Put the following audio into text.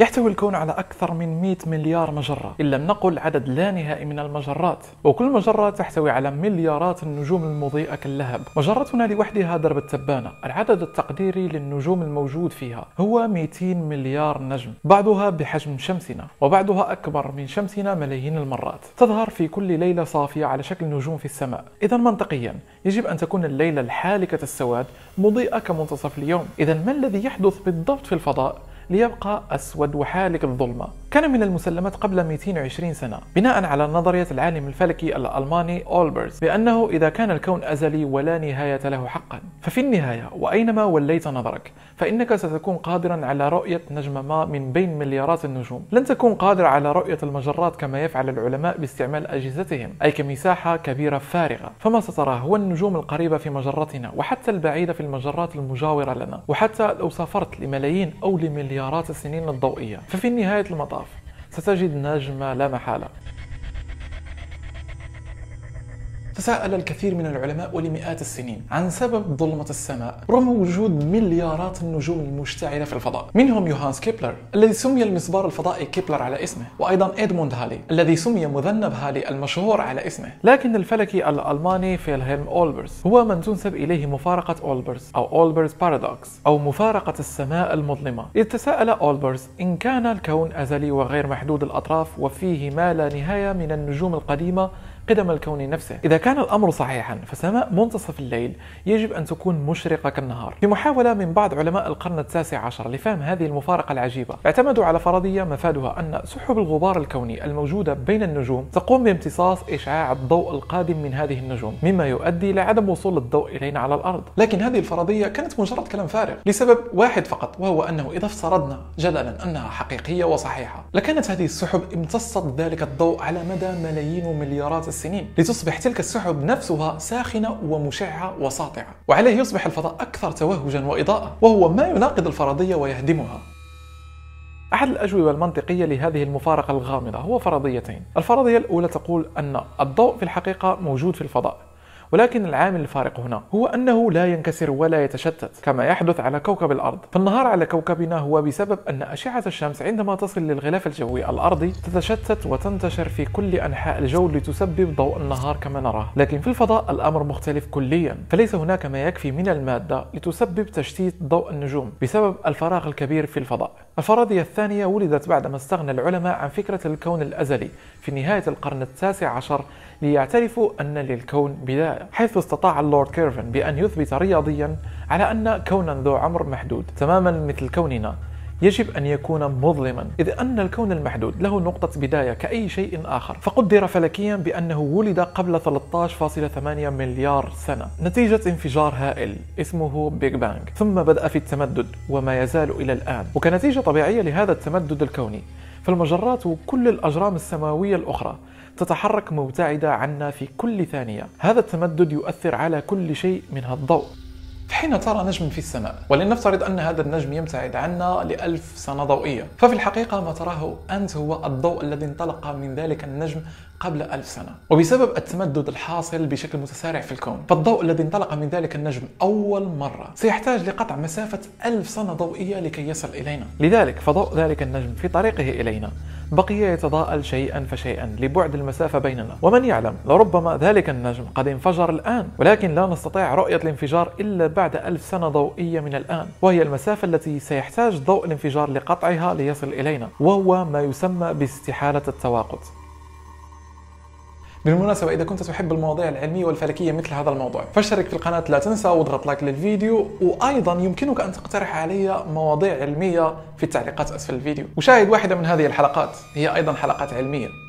يحتوي الكون على أكثر من 100 مليار مجرة، إن لم نقل عدد لا نهائي من المجرات، وكل مجرة تحتوي على مليارات النجوم المضيئة كاللهب. مجرتنا لوحدها درب التبانة، العدد التقديري للنجوم الموجود فيها هو 200 مليار نجم، بعضها بحجم شمسنا وبعضها أكبر من شمسنا ملايين المرات، تظهر في كل ليلة صافية على شكل نجوم في السماء. إذا منطقيا يجب أن تكون الليلة الحالكة السواد مضيئة كمنتصف اليوم. إذا ما الذي يحدث بالضبط في الفضاء ليبقى أسود وحالك الظلمة؟ كان من المسلمات قبل 220 سنة بناء على نظرية العالم الفلكي الألماني أولبرز بأنه إذا كان الكون أزلي ولا نهاية له حقا، ففي النهاية وأينما وليت نظرك فإنك ستكون قادرا على رؤية نجم ما من بين مليارات النجوم. لن تكون قادر على رؤية المجرات كما يفعل العلماء باستعمال أجهزتهم، أي كمساحة كبيرة فارغة. فما ستراه هو النجوم القريبة في مجرتنا وحتى البعيدة في المجرات المجاورة لنا، وحتى لو سافرت لملايين أو لمليارات السنين الضوئية ففي نهاية المطاف ستجد نجمة لا محالة. تساءل الكثير من العلماء لمئات السنين عن سبب ظلمة السماء رغم وجود مليارات النجوم المشتعلة في الفضاء، منهم يوهانس كيبلر الذي سمي المسبار الفضائي كيبلر على اسمه، وأيضا إدموند هالي الذي سمي مذنب هالي المشهور على اسمه. لكن الفلكي الألماني فيلهلم أولبرز هو من تنسب إليه مفارقة أولبرز أو أولبرز بارادوكس أو مفارقة السماء المظلمة. إذ تساءل أولبرز إن كان الكون أزلي وغير محدود الأطراف وفيه ما لا نهاية من النجوم القديمة قدم الكون نفسه، إذا كان الأمر صحيحا فسماء منتصف الليل يجب أن تكون مشرقة كالنهار. في محاولة من بعض علماء القرن التاسع عشر لفهم هذه المفارقة العجيبة، اعتمدوا على فرضية مفادها أن سحب الغبار الكوني الموجودة بين النجوم تقوم بامتصاص إشعاع الضوء القادم من هذه النجوم، مما يؤدي لعدم وصول الضوء إلينا على الأرض. لكن هذه الفرضية كانت مجرد كلام فارغ لسبب واحد فقط، وهو أنه إذا افترضنا جدلا أنها حقيقية وصحيحة لكانت هذه السحب امتصت ذلك الضوء على مدى ملايين ومليارات السنين لتصبح تلك السحب نفسها ساخنة ومشعة وساطعة، وعليه يصبح الفضاء أكثر توهجا وإضاءة، وهو ما يناقض الفرضية ويهدمها. أحد الأجوبة المنطقية لهذه المفارقة الغامضة هو فرضيتين. الفرضية الأولى تقول أن الضوء في الحقيقة موجود في الفضاء، ولكن العامل الفارق هنا هو أنه لا ينكسر ولا يتشتت كما يحدث على كوكب الأرض. فالنهار على كوكبنا هو بسبب أن أشعة الشمس عندما تصل للغلاف الجوي الأرضي تتشتت وتنتشر في كل أنحاء الجو لتسبب ضوء النهار كما نراه. لكن في الفضاء الأمر مختلف كليا، فليس هناك ما يكفي من المادة لتسبب تشتيت ضوء النجوم بسبب الفراغ الكبير في الفضاء. الفرضية الثانية ولدت بعدما استغنى العلماء عن فكرة الكون الأزلي في نهاية القرن التاسع عشر ليعترفوا أن للكون بداية، حيث استطاع اللورد كيرفن بأن يثبت رياضيا على أن كونا ذو عمر محدود تماما مثل كوننا يجب أن يكون مظلما، إذ أن الكون المحدود له نقطة بداية كأي شيء آخر، فقدر فلكيا بأنه ولد قبل 13.8 مليار سنة نتيجة انفجار هائل اسمه بيج بانج، ثم بدأ في التمدد وما يزال إلى الآن. وكنتيجة طبيعية لهذا التمدد الكوني فالمجرات وكل الأجرام السماوية الأخرى تتحرك مبتعدة عنا في كل ثانية. هذا التمدد يؤثر على كل شيء منها الضوء. فحين ترى نجم في السماء ولنفترض أن هذا النجم يبتعد عنا لألف سنة ضوئية، ففي الحقيقة ما تراه أنت هو الضوء الذي انطلق من ذلك النجم قبل 1000 سنة. وبسبب التمدد الحاصل بشكل متسارع في الكون فالضوء الذي انطلق من ذلك النجم أول مرة سيحتاج لقطع مسافة 1000 سنة ضوئية لكي يصل إلينا. لذلك فضوء ذلك النجم في طريقه إلينا بقي يتضاءل شيئا فشيئا لبعد المسافة بيننا، ومن يعلم لربما ذلك النجم قد انفجر الآن، ولكن لا نستطيع رؤية الانفجار إلا بعد 1000 سنة ضوئية من الآن، وهي المسافة التي سيحتاج ضوء الانفجار لقطعها ليصل إلينا، وهو ما يسمى باستحالة التواقد. بالمناسبة إذا كنت تحب المواضيع العلمية والفلكية مثل هذا الموضوع فاشترك في القناة، لا تنسى، واضغط لايك للفيديو، وأيضا يمكنك أن تقترح علي مواضيع علمية في التعليقات أسفل الفيديو. وشاهد واحدة من هذه الحلقات، هي أيضا حلقات علمية.